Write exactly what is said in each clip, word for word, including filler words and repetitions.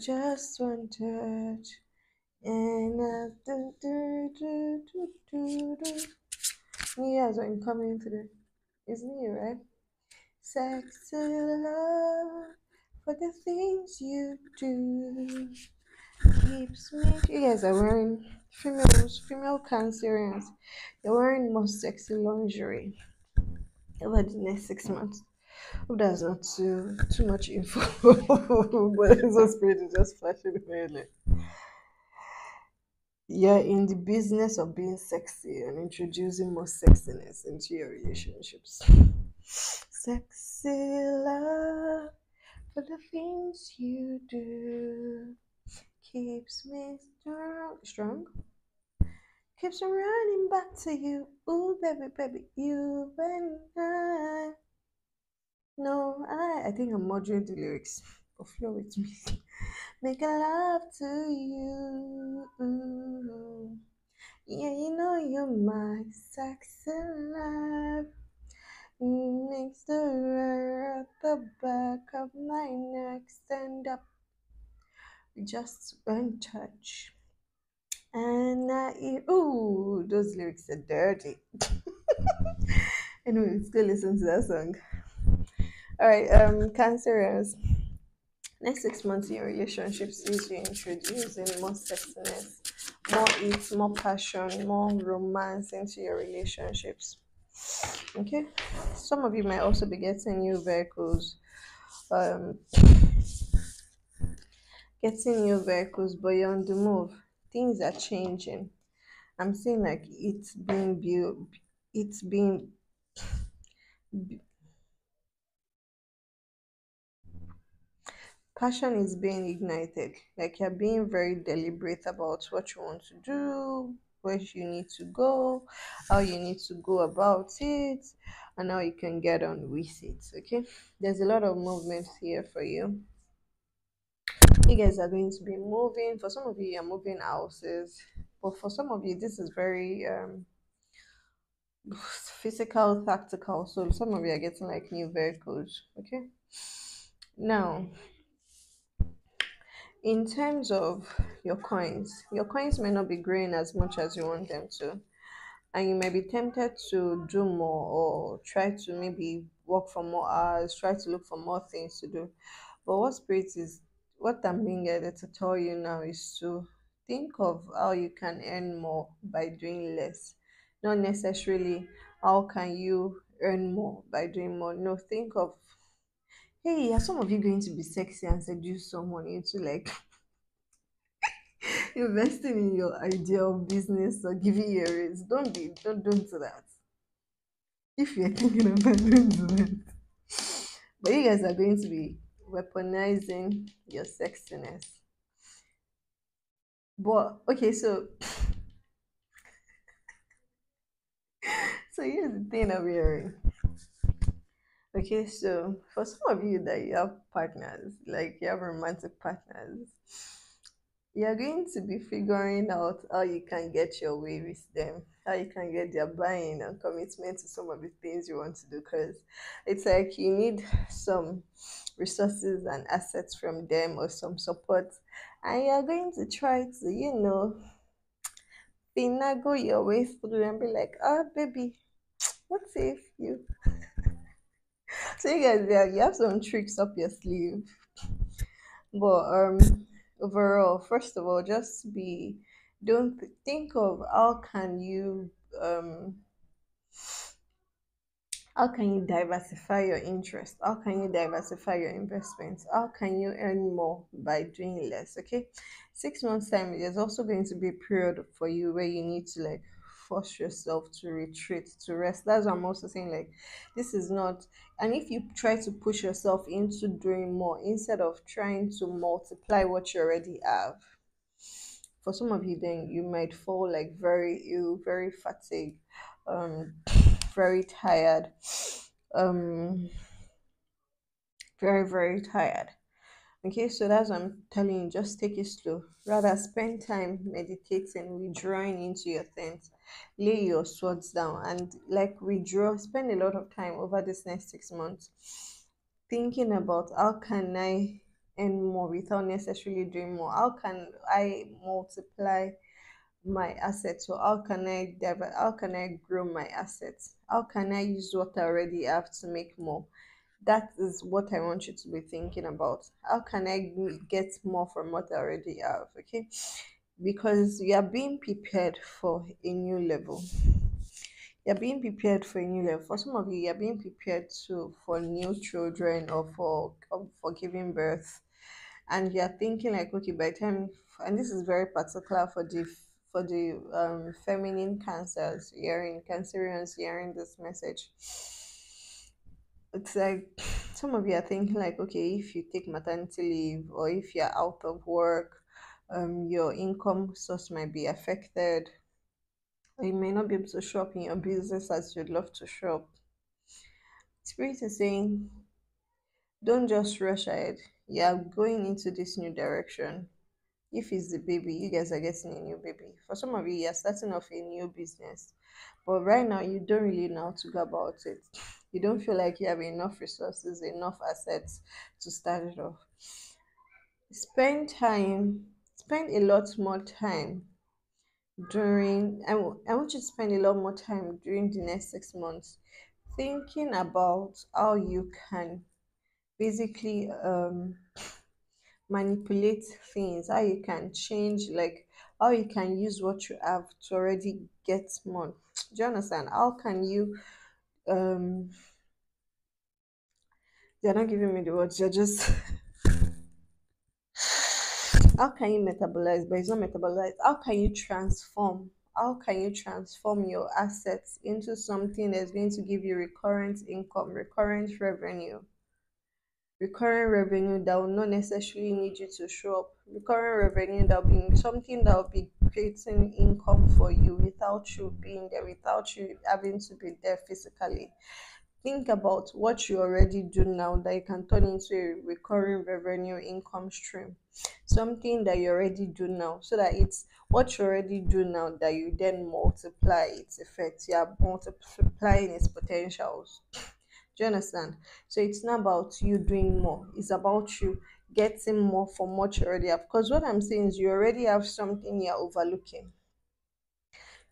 Just one touch, and I do, do, do, do, do, do. Nia has been coming today. It's Nia, right? Sex and love for the things you do keeps me. You guys are wearing females, female cancerians. They're wearing more sexy lingerie over the next six months. Hope that's not too too much info, but it's just pretty, just flashing really. You're in the business of being sexy and introducing more sexiness into your relationships. Sexy love for the things you do keeps me strong, strong. Keeps me running back to you. Ooh, baby, baby, you and I. No, I, I think I'm murdering the lyrics, but flow with me. Make a love to you. Mm-hmm. Yeah, you know you're my sexy love. Next to her at the back of my neck, stand up. Just one touch. And I, ooh, those lyrics are dirty. Anyway, let's go listen to that song. Alright, um, Cancerians. Next six months in your relationships is you introducing more sexiness, more ease, more passion, more romance into your relationships. Okay, some of you might also be getting new vehicles, um, getting new vehicles, but you're on the move. Things are changing. I'm seeing like it's being built, it's being. Be- Passion is being ignited, like you're being very deliberate about what you want to do, where you need to go, how you need to go about it, and how you can get on with it, okay? There's a lot of movement here for you. You guys are going to be moving. For some of you, you're moving houses, but for some of you, this is very um, physical, tactical, so some of you are getting like new vehicles, okay? Now, in terms of your coins, your coins may not be growing as much as you want them to, and you may be tempted to do more or try to maybe work for more hours, try to look for more things to do. But what spirit is, what I'm being guided to tell you now is to think of how you can earn more by doing less. Not necessarily how can you earn more by doing more. No, think of, hey, are some of you going to be sexy and seduce someone into like investing in your ideal business or giving you a raise? Don't be, don't don't do that. If you're thinking about it, don't do that. But you guys are going to be weaponizing your sexiness. But okay, so so here's the thing I'm hearing. Okay, so for some of you that you have partners, like you have romantic partners, you're going to be figuring out how you can get your way with them, how you can get their buy-in and commitment to some of the things you want to do, because it's like you need some resources and assets from them or some support, and you're going to try to, you know, finagle your way through and be like, oh, baby, what if you... So you guys, yeah, you have some tricks up your sleeve, but um, overall, first of all, just be, don't think of how can you um, how can you diversify your interest, how can you diversify your investments, how can you earn more by doing less, okay? Six months time, there's also going to be a period for you where you need to like force yourself to retreat, to rest. That's what I'm also saying, like this is not, and if you try to push yourself into doing more instead of trying to multiply what you already have, for some of you then you might fall like very ill, very fatigued, um very tired, um very very tired. Okay, so that's what I'm telling you, just take it slow. Rather spend time meditating, withdrawing into your tent, lay your swords down and like withdraw, spend a lot of time over this next six months thinking about how can I earn more without necessarily doing more? How can I multiply my assets, or how can I diver- how can I grow my assets? How can I use what I already have to make more? That is what I want you to be thinking about. How can I get more from what I already have? Okay, because you are being prepared for a new level. You're being prepared for a new level. For some of you, you're being prepared to for new children or for or for giving birth, and you're thinking like, okay, by the time, and this is very particular for the for the um, feminine cancers, hearing cancerians, hearing this message. It's like some of you are thinking like, okay, if you take maternity leave or if you're out of work, um, your income source might be affected. You may not be able to show up in your business as you'd love to show up. Spirit is saying, don't just rush ahead. You are going into this new direction. If it's the baby, you guys are getting a new baby. For some of you, you are starting off a new business, but right now you don't really know how to go about it. You don't feel like you have enough resources, enough assets to start it off. Spend time, spend a lot more time during, I, w- I want you to spend a lot more time during the next six months thinking about how you can basically um, manipulate things, how you can change, like how you can use what you have to already get more. Do you understand? How can you um they're not giving me the words, you're just how can you metabolize, but it's not metabolize. How can you transform? How can you transform your assets into something that's going to give you recurrent income, recurrent revenue? Recurrent revenue that will not necessarily need you to show up. Recurrent revenue that will be something that will be creating income for you without you being there, without you having to be there physically. Think about what you already do now that you can turn into a recurring revenue income stream. Something that you already do now, so that it's what you already do now that you then multiply its effects. You are multiplying its potentials. Do you understand? So it's not about you doing more. It's about you getting more from what you already have. Because what I'm saying is you already have something you're overlooking.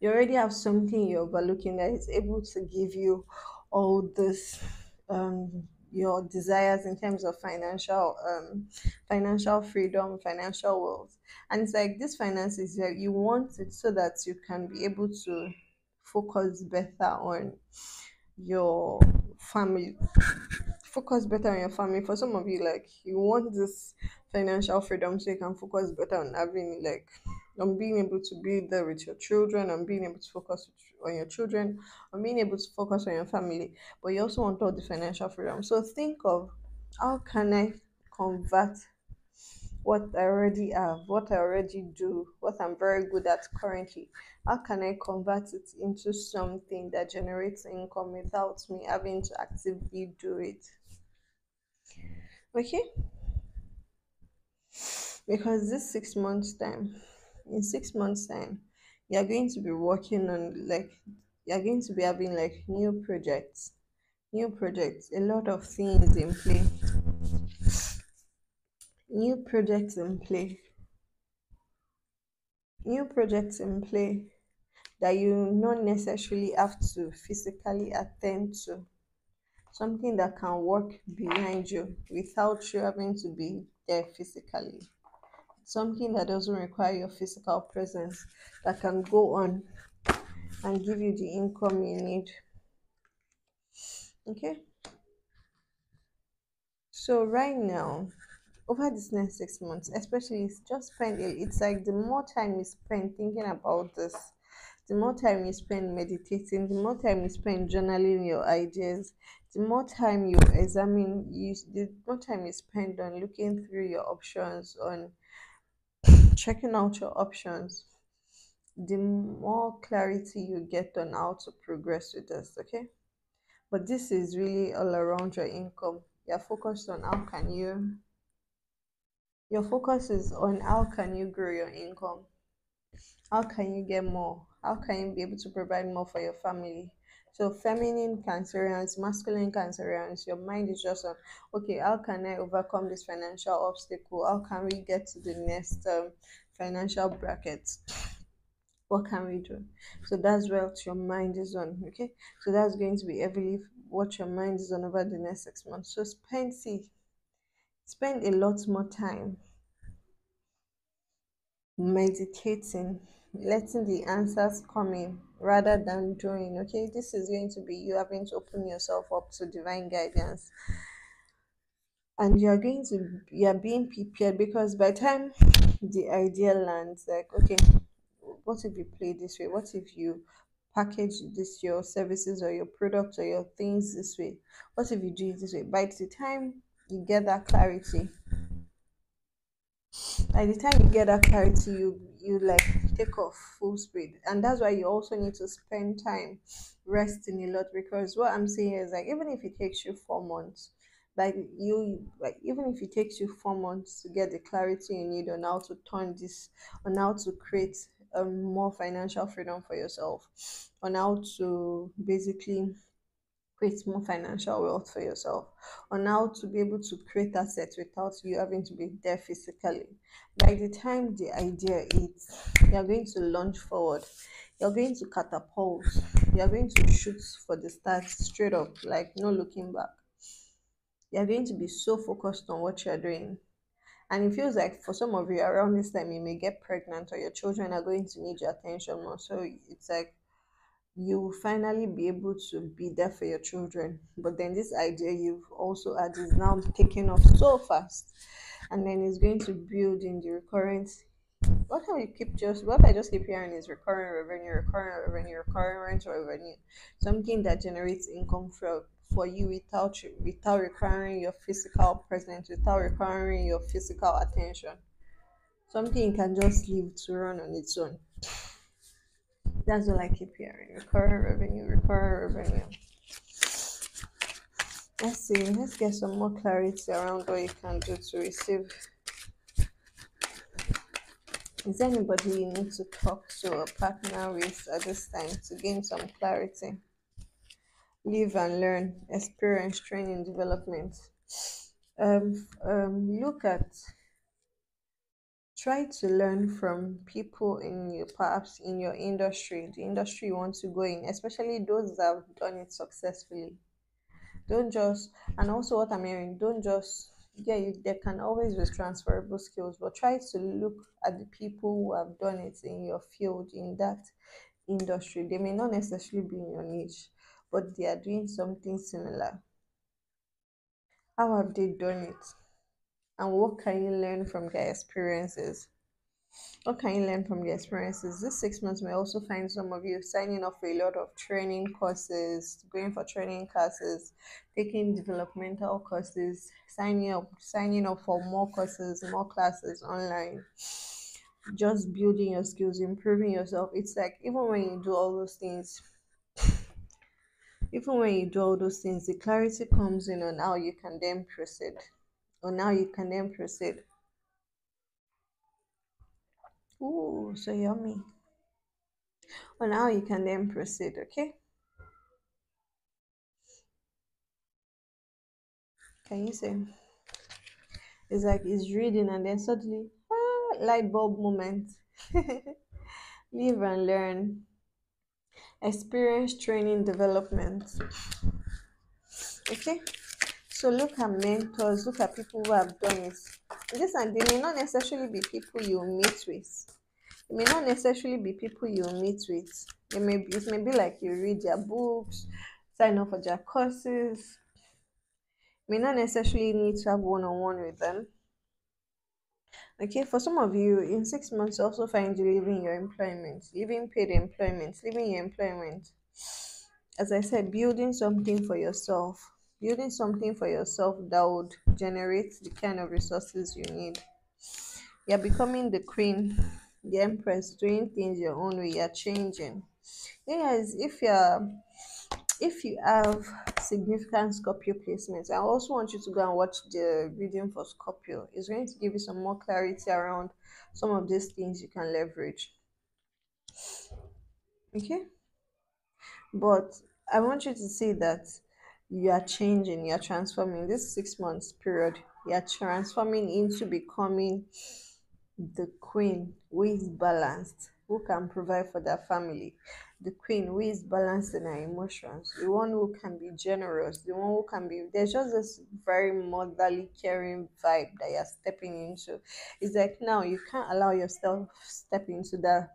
You already have something you're overlooking that is able to give you all this, um, your desires in terms of financial, um, financial freedom, financial wealth. And it's like this finance is here. You want it so that you can be able to focus better on your family, focus better on your family. For some of you, like you want this financial freedom so you can focus better on having, like, on being able to be there with your children, on being able to focus on your children, on being able to focus on your family, but you also want all the financial freedom. So think of, how can I convert what I already have, what I already do, what I'm very good at currently? How can I convert it into something that generates income without me having to actively do it? Okay? Because this six months time, in six months time, you're going to be working on, like, you're going to be having like new projects, new projects, a lot of things in play. New projects in play. New projects in play that you not necessarily have to physically attend to. Something that can work behind you without you having to be there physically. Something that doesn't require your physical presence, that can go on and give you the income you need. Okay? So right now, over this next six months, especially, just spend it. It's like the more time you spend thinking about this, the more time you spend meditating, the more time you spend journaling your ideas, the more time you examine, you, the more time you spend on looking through your options, on checking out your options, the more clarity you get on how to progress with this, okay? But this is really all around your income. You're focused on how can you Your focus is on how can you grow your income? How can you get more? How can you be able to provide more for your family? So feminine Cancerians, masculine Cancerians, your mind is just on, okay, how can I overcome this financial obstacle? How can we get to the next um, financial bracket? What can we do? So that's what your mind is on, okay? So that's going to be heavily what your mind is on over the next six months. So spend, see, spend a lot more time meditating, letting the answers come in rather than doing, okay? This is going to be you having to open yourself up to divine guidance. And you're going to, you're being prepared, because by the time the idea lands, like, okay, what if you play this way? What if you package this, your services or your products or your things this way? What if you do it this way? By the time you get that clarity, by the time you get that clarity, you you like take off full speed. And that's why you also need to spend time resting a lot, because what I'm saying is, like, even if it takes you four months, like you like even if it takes you four months to get the clarity you need on how to turn this, on how to create a more financial freedom for yourself, on how to basically create more financial wealth for yourself, on how to be able to create assets without you having to be there physically. By the time the idea hits, you're going to launch forward, you're going to catapult, you're going to shoot for the stars straight up, like no looking back. You're going to be so focused on what you're doing. And it feels like for some of you around this time, you may get pregnant or your children are going to need your attention more. So it's like you will finally be able to be there for your children. But then this idea you've also had is now taking off so fast. And then it's going to build in the recurrent. What I keep just what I just keep hearing is recurring revenue, recurring revenue, recurring revenue. Something that generates income from for you without without requiring your physical presence, without requiring your physical attention. Something you can just leave to run on its own. That's all I keep hearing. Recurring revenue, recurring revenue. Let's see, let's get some more clarity around what you can do to receive. Is there anybody you need to talk to or partner with at this time to gain some clarity? Live and learn, experience, training, development. Um, um, look at, try to learn from people in your, perhaps in your industry, the industry you want to go in, especially those that have done it successfully. Don't just, and also what I'm hearing, don't just, yeah, you, there can always be transferable skills, but try to look at the people who have done it in your field, in that industry. They may not necessarily be in your niche, but they are doing something similar. How have they done it? And what can you learn from their experiences? What can you learn from their experiences? This six months may also find some of you signing up for a lot of training courses, going for training classes, taking developmental courses, signing up, signing up for more courses, more classes online. Just building your skills, improving yourself. It's like, even when you do all those things, Even when you do all those things, the clarity comes in on how you can then proceed. Or now you can then proceed. Ooh, so yummy. Or now you can then proceed, okay? Can you say? It's like it's reading and then suddenly, ah, light bulb moment. Live and learn. Experience, training, development. Okay, so look at mentors, look at people who have done it. Listen, they may not necessarily be people you meet with. It may not necessarily be people you meet with. It may be, it may be like you read their books, sign up for their courses. You may not necessarily need to have one-on-one with them. Okay, for some of you, in six months, also find you leaving your employment, leaving paid employment, leaving your employment. As I said, building something for yourself, building something for yourself that would generate the kind of resources you need. You're becoming the queen, the empress, doing things your own way. You're changing. You guys, if you're if you have significant Scorpio placements, I also want you to go and watch the reading for Scorpio. It's going to give you some more clarity around some of these things you can leverage. Okay, but I want you to see that you are changing, you are transforming. This six months period, you are transforming into becoming the queen who is balanced, who can provide for their family, the queen who is balancing her emotions, the one who can be generous, the one who can be, there's just this very motherly, caring vibe that you're stepping into. It's like now you can't allow yourself step into that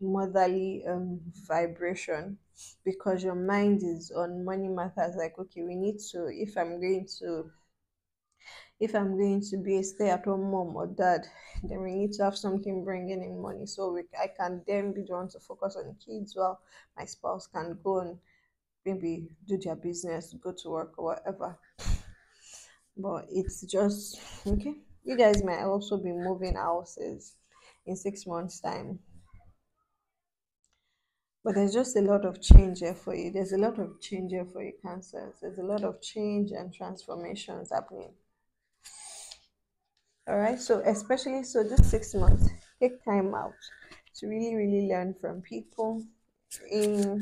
motherly um, vibration because your mind is on money matters. Like, okay, we need to, if I'm going to If I'm going to be a stay-at-home mom or dad, then we need to have something bringing in money. So we, I can then be the one to focus on kids while my spouse can go and maybe do their business, go to work or whatever. But it's just, okay, you guys might also be moving houses in six months' time. But there's just a lot of change here for you. There's a lot of change here for you, Cancers. There's a lot of change and transformations happening. All right, so especially so this six months, take time out to really, really learn from people. In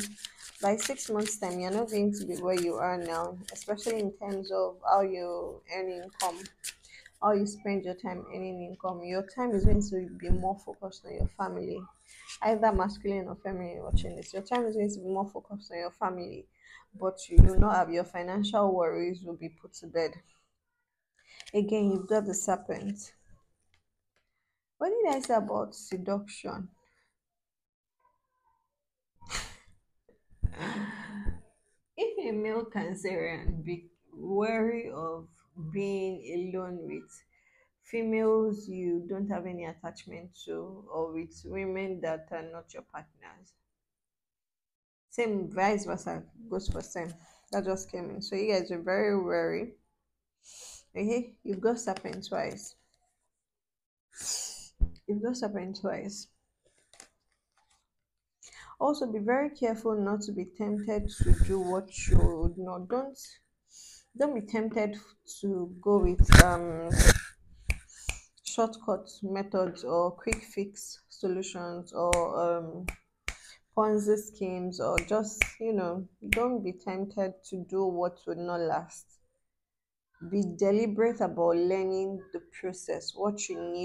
by six months' time, you're not going to be where you are now, especially in terms of how you earn income, how you spend your time earning income. Your time is going to be more focused on your family, either masculine or feminine watching this. Your time is going to be more focused on your family, but you do not have your financial worries will be put to bed. Again, you've got the serpent. What did I say about seduction? If a male Cancerian be wary of being alone with females you don't have any attachment to, or with women that are not your partners, same vice versa goes for same. That just came in. So you guys are very wary. Okay, you've got serpent twice. You've got serpent twice. Also, be very careful not to be tempted to do what you would not. Don't, don't be tempted to go with um shortcut methods or quick fix solutions or um Ponzi schemes, or just, you know, don't be tempted to do what would not last. Be deliberate about learning the process, what you need.